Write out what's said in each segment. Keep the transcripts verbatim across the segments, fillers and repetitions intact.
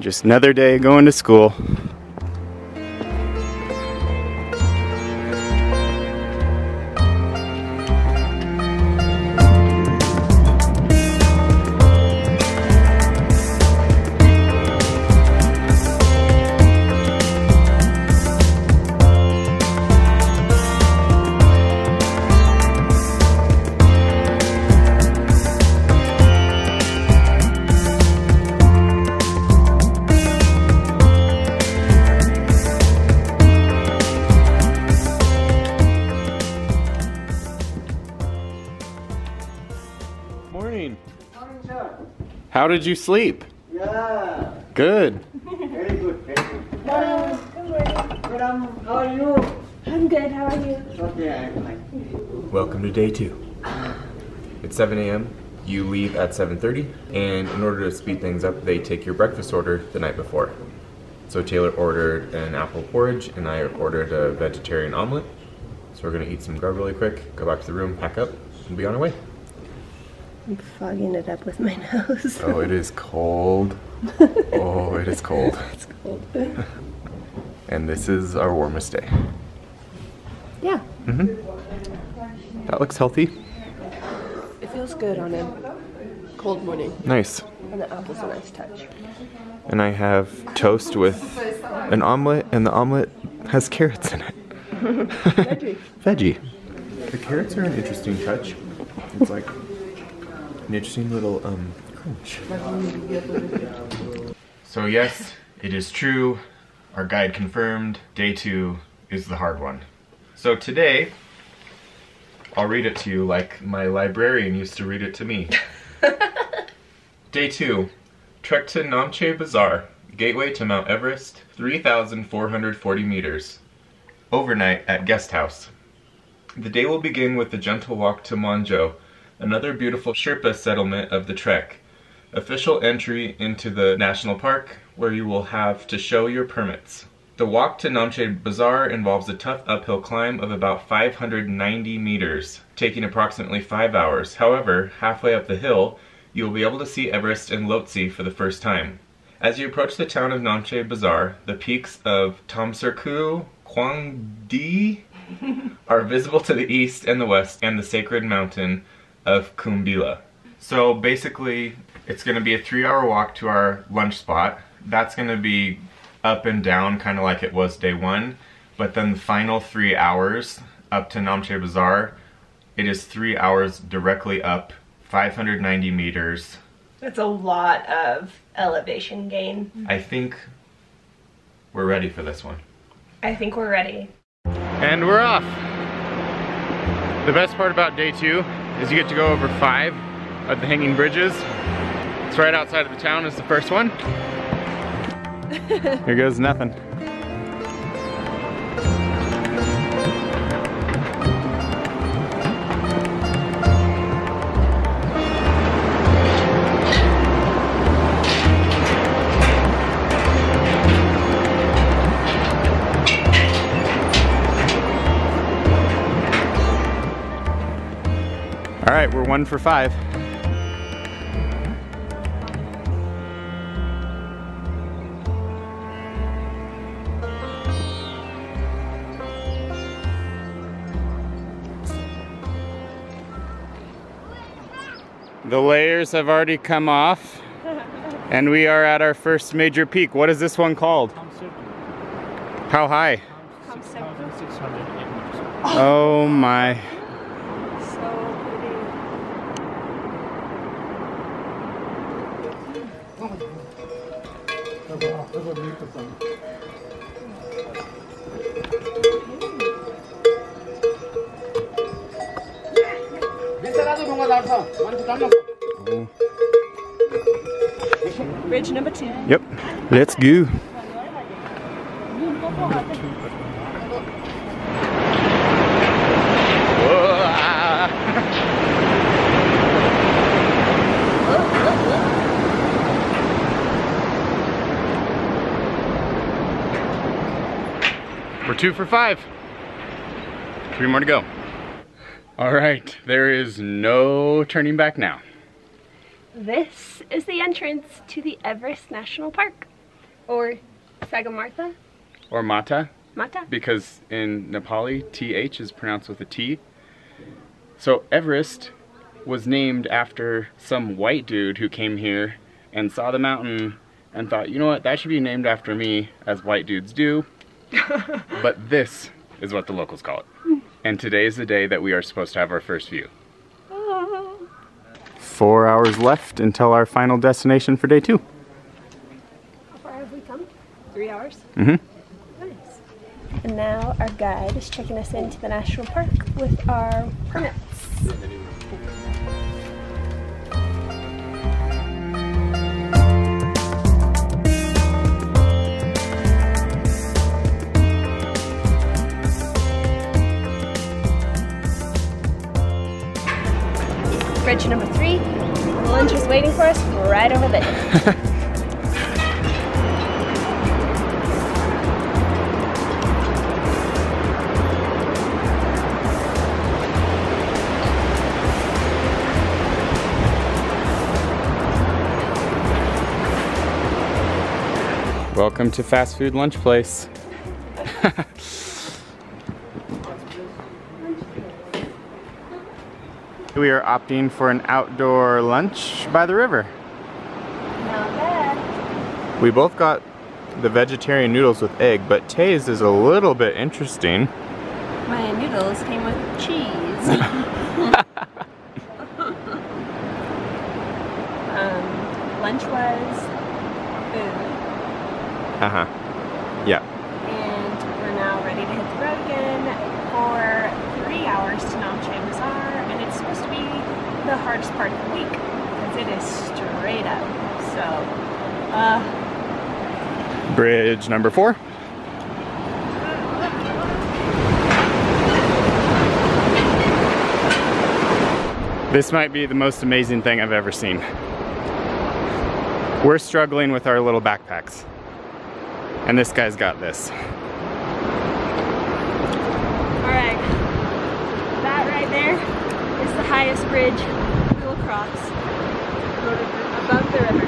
Just another day going to school. How did you sleep? Yeah. Good. Very good. Very good. Hello. Good morning. Madam, how are you? I'm good. How are you? Okay, I'm fine. Welcome to day two. It's seven A M You leave at seven thirty, and in order to speed things up, they take your breakfast order the night before. So Taylor ordered an apple porridge, and I ordered a vegetarian omelet. So we're gonna eat some grub really quick, go back to the room, pack up, and be on our way. I'm fogging it up with my nose. Oh, it is cold. Oh, it is cold. It's cold. And this is our warmest day. Yeah. Mm-hmm. That looks healthy. It feels good on a cold morning. Nice. And the apple's a nice touch. And I have toast with an omelet, and the omelet has carrots in it. Veggie. Veggie. The carrots are an interesting touch. It's like... an interesting little um, crunch. So yes, it is true. Our guide confirmed. Day two is the hard one. So today, I'll read it to you like my librarian used to read it to me. Day two, trek to Namche Bazaar, gateway to Mount Everest, three thousand four hundred forty meters. Overnight at guest house. The day will begin with a gentle walk to Monjo, another beautiful Sherpa settlement of the trek. Official entry into the national park, where you will have to show your permits. The walk to Namche Bazaar involves a tough uphill climb of about five hundred ninety meters, taking approximately five hours. However, halfway up the hill, you will be able to see Everest and Lhotse for the first time. As you approach the town of Namche Bazaar, the peaks of Tamserku, Kwangdi are visible to the east and the west, and the sacred mountain of Kumbila. So basically, it's going to be a three-hour walk to our lunch spot. That's going to be up and down, kind of like it was day one. But then the final three hours up to Namche Bazaar, it is three hours directly up, five hundred ninety meters. That's a lot of elevation gain. I think we're ready for this one. I think we're ready. And we're off. The best part about day two is you get to go over five of the hanging bridges. It's right outside of the town is the first one. Here goes nothing. All right, we're one for five. The layers have already come off, and we are at our first major peak. What is this one called? How high? Oh my. Bridge number two. Yep, let's go. We're two for five. Three more to go. All right, there is no turning back now. This is the entrance to the Everest National Park. Or Sagarmatha. Or Mata. Mata. Because in Nepali, T H is pronounced with a T. So Everest was named after some white dude who came here and saw the mountain and thought, you know what, that should be named after me, as white dudes do. But this is what the locals call it. And today is the day that we are supposed to have our first view. Oh. Four hours left until our final destination for day two. How far have we come? Three hours? Mm-hmm. Nice. And now our guide is checking us into the national park with our permits. Bridge number three. Lunch is waiting for us right over there. Welcome to fast food lunch place. We are opting for an outdoor lunch by the river. Not bad. We both got the vegetarian noodles with egg, but Tay's is a little bit interesting. My noodles came with cheese. um, lunch was food. Uh huh. Yeah. And we're now ready to hit the road again for three hours to Namche Bazaar. Supposed to be the hardest part of the week because it is straight up. So, uh, bridge number four. This might be the most amazing thing I've ever seen. We're struggling with our little backpacks, and this guy's got this. The highest bridge we will cross above the river.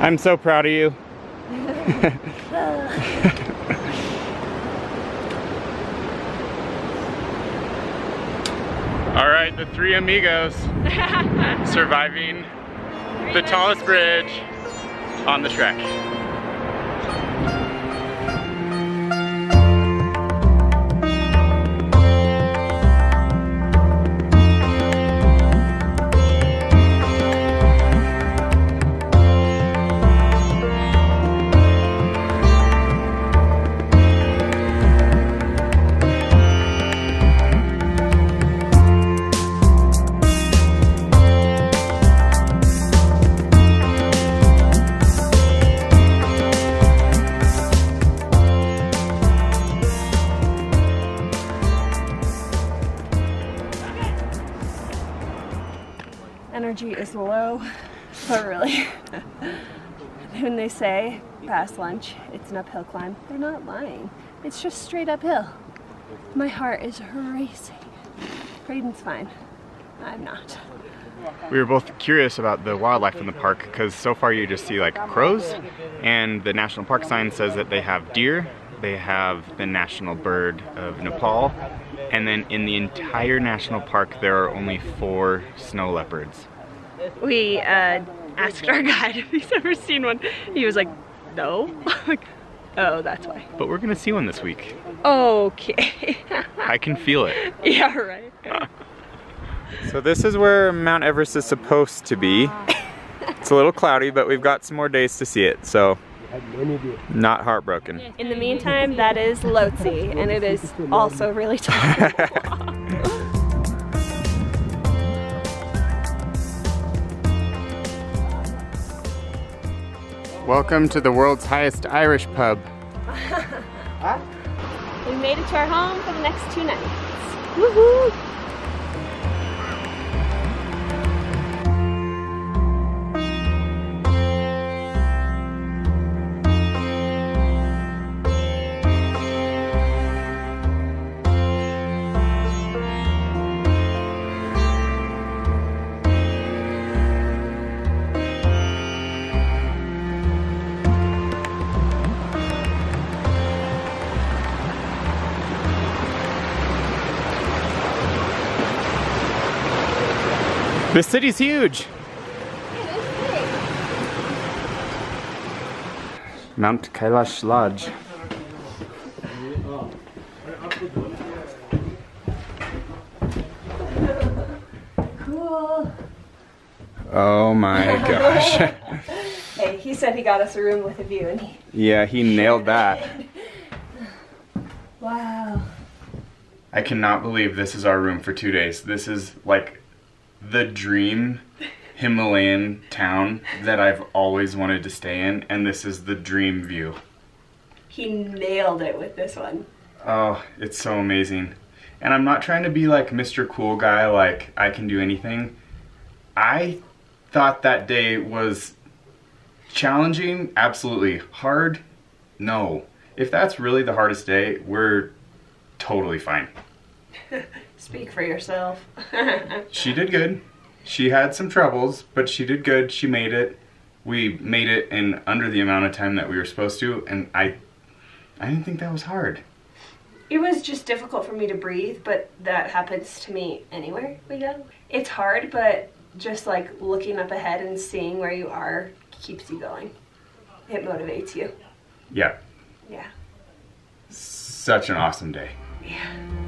I'm so proud of you. All right, the three amigos surviving the tallest bridge on the trek. Energy is low, but really, when they say past lunch, it's an uphill climb, they're not lying. It's just straight uphill. My heart is racing. Braden's fine. I'm not. We were both curious about the wildlife in the park because so far you just see like crows, and the national park sign says that they have deer, they have the national bird of Nepal, and then in the entire national park there are only four snow leopards. We uh, asked our guide if he's ever seen one. He was like, no. Like, oh, that's why. But we're gonna see one this week. Okay. I can feel it. Yeah, right. So this is where Mount Everest is supposed to be. It's a little cloudy, but we've got some more days to see it, so not heartbroken. In the meantime, that is Lhotse, and it is also really tall. Welcome to the world's highest Irish pub. We made it to our home for the next two nights. Woohoo! This city's huge. Yeah, it's big. Mount Kailash Lodge. Cool. Oh my gosh. Hey, he said he got us a room with a view, and he yeah, he nailed that. Wow. I cannot believe this is our room for two days. This is like the dream Himalayan town that I've always wanted to stay in, and this is the dream view. He nailed it with this one. Oh, it's so amazing. And I'm not trying to be like Mister Cool Guy, like I can do anything. I thought that day was challenging, absolutely. Hard? No. If that's really the hardest day, we're totally fine. Speak for yourself. She did good. She had some troubles, but she did good. She made it. We made it in under the amount of time that we were supposed to, and I I didn't think that was hard. It was just difficult for me to breathe, but that happens to me anywhere we go. It's hard, but just like looking up ahead and seeing where you are keeps you going. It motivates you. Yeah. Yeah. Such an awesome day. Yeah.